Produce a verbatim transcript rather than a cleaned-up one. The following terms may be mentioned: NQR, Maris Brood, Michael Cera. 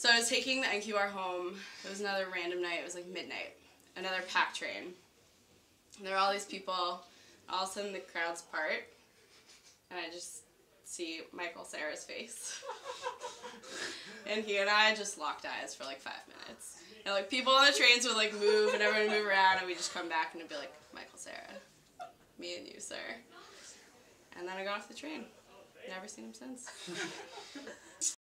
So I was taking the N Q R home. It was another random night. It was like midnight. Another pack train. And there were all these people. All of a sudden the crowds part. And I just see Michael Cera's face. And he and I just locked eyes for like five minutes. And like people on the trains would like move and everyone would move around. And we'd just come back and it'd be like, Michael Cera. Me and you, sir. And then I got off the train. Never seen him since.